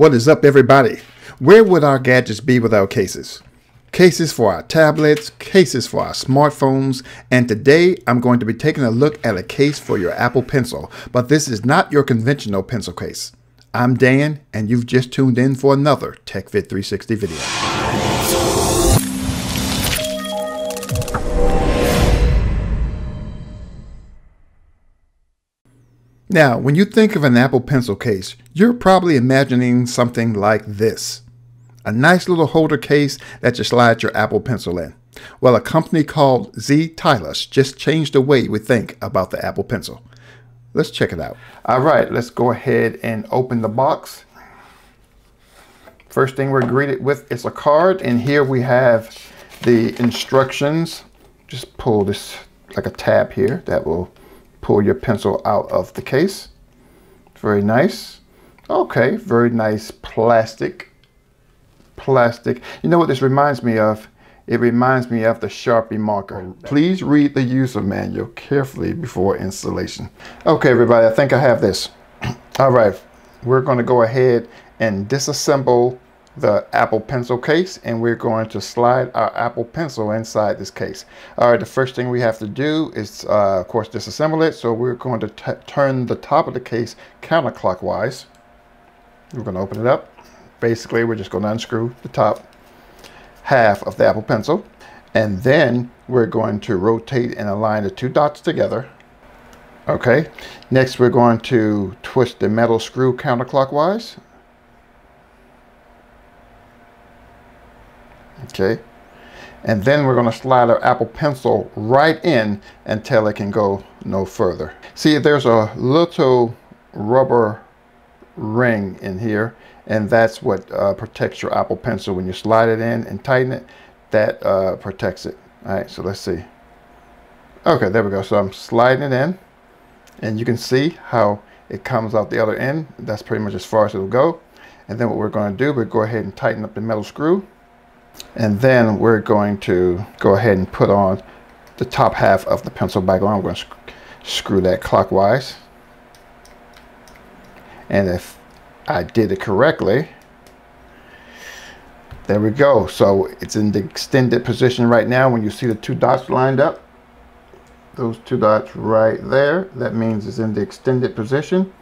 What is up, everybody? Where would our gadgets be without cases? Cases for our tablets, cases for our smartphones, and today I'm going to be taking a look at a case for your Apple Pencil, but this is not your conventional pencil case. I'm Dan, and you've just tuned in for another TechFit360 video. Now, when you think of an Apple Pencil case, you're probably imagining something like this. A nice little holder case that you slide your Apple Pencil in. Well, a company called ZTYLUS just changed the way we think about the Apple Pencil. Let's check it out. All right, let's go ahead and open the box. First thing we're greeted with is a card, and here we have the instructions. Just pull this like a tab here that will pull your pencil out of the case. Very nice. Okay, very nice plastic. You know what this reminds me of? It reminds me of the Sharpie marker. Please read the user manual carefully before installation. Okay, everybody, I think I have this. All right, we're going to go ahead and disassemble the Apple Pencil case, and we're going to slide our Apple Pencil inside this case. All right, the first thing we have to do is, of course, disassemble it. So we're going to turn the top of the case counterclockwise. We're going to open it up. Basically, we're just going to unscrew the top half of the Apple Pencil, and then we're going to rotate and align the two dots together. Okay, next we're going to twist the metal screw counterclockwise. Okay, and then we're going to slide our Apple Pencil right in until it can go no further. See, there's a little rubber ring in here, and that's what protects your Apple Pencil. When you slide it in and tighten it, that protects it. All right, so let's see. Okay, there we go. So I'm sliding it in, and you can see how it comes out the other end. That's pretty much as far as it'll go. And then what we're going to do, we'll go ahead and tighten up the metal screw, and then we're going to go ahead and put on the top half of the pencil back on. I'm going to screw that clockwise. And if I did it correctly, there we go. So it's in the extended position right now. When you see the two dots lined up, those two dots right there, that means it's in the extended position.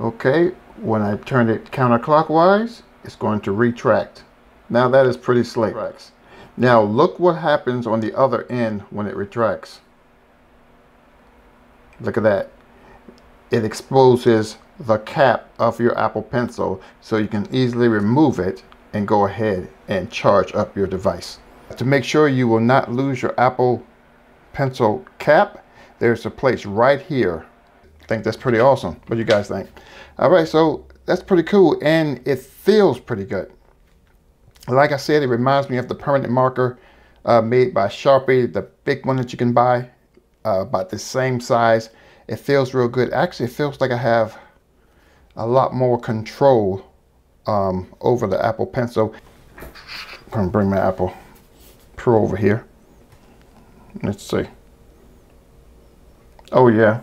Okay, when I turn it counterclockwise, it's going to retract. Now that is pretty slick. Now look what happens on the other end when it retracts. Look at that. It exposes the cap of your Apple Pencil, so you can easily remove it and go ahead and charge up your device. To make sure you will not lose your Apple Pencil cap, there's a place right here. I think that's pretty awesome. What do you guys think? All right, so that's pretty cool, and it feels pretty good. Like I said, it reminds me of the permanent marker made by Sharpie, the big one that you can buy, about the same size. It feels real good. Actually, it feels like I have a lot more control over the Apple Pencil. I'm gonna bring my Apple Pro over here. Let's see. Oh yeah.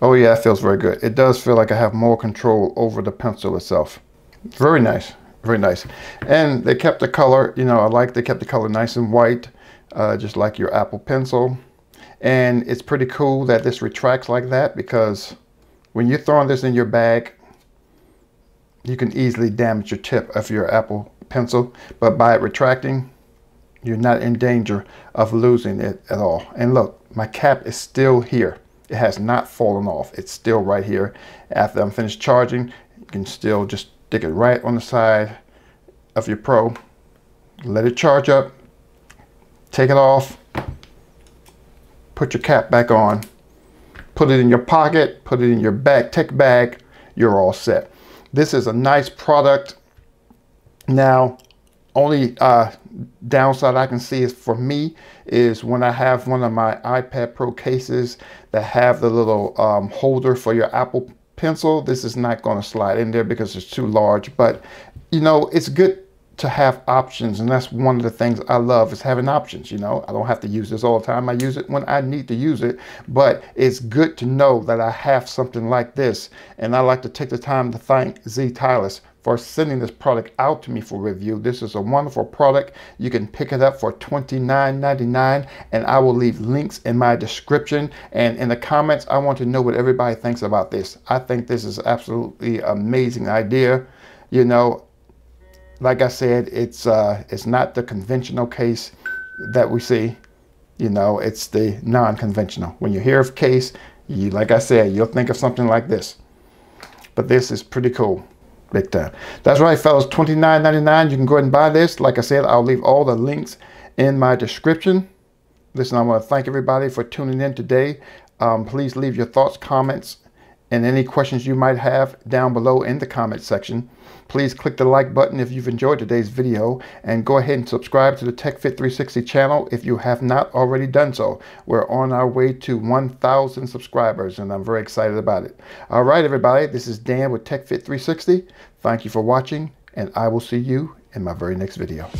Oh yeah, it feels very good. It does feel like I have more control over the pencil itself. Very nice, very nice. And they kept the color, you know, I like they kept the color nice and white, just like your Apple Pencil. And it's pretty cool that this retracts like that, because when you're throwing this in your bag, you can easily damage your tip of your Apple Pencil, but by it retracting, you're not in danger of losing it at all. And look, my cap is still here. It has not fallen off. It's still right here. After I'm finished charging, you can still just stick it right on the side of your Pro, let it charge up, take it off, put your cap back on, put it in your pocket, put it in your back tech bag, you're all set. This is a nice product. Now, only downside I can see is for me is when I have one of my iPad Pro cases that have the little holder for your Apple Pencil, this is not gonna slide in there because it's too large, but you know, it's good to have options, and that's one of the things I love is having options. You know, I don't have to use this all the time. I use it when I need to use it, but it's good to know that I have something like this. And I like to take the time to thank ZTYLUS for sending this product out to me for review. This is a wonderful product. You can pick it up for $29.99, and I will leave links in my description and in the comments. I want to know what everybody thinks about this. I think this is absolutely amazing idea. You know, like I said, it's not the conventional case that we see. You know, it's the non-conventional. When you hear of case, you, like I said, you'll think of something like this, but this is pretty cool. Big time. That's right, fellas, $29.99. You can go ahead and buy this. Like I said, I'll leave all the links in my description. Listen, I want to thank everybody for tuning in today. Please leave your thoughts, comments, and any questions you might have down below in the comment section. Please click the like button if you've enjoyed today's video, and go ahead and subscribe to the TechFit360 channel if you have not already done so. We're on our way to 1,000 subscribers, and I'm very excited about it. All right, everybody, this is Dan with TechFit360. Thank you for watching, and I will see you in my very next video.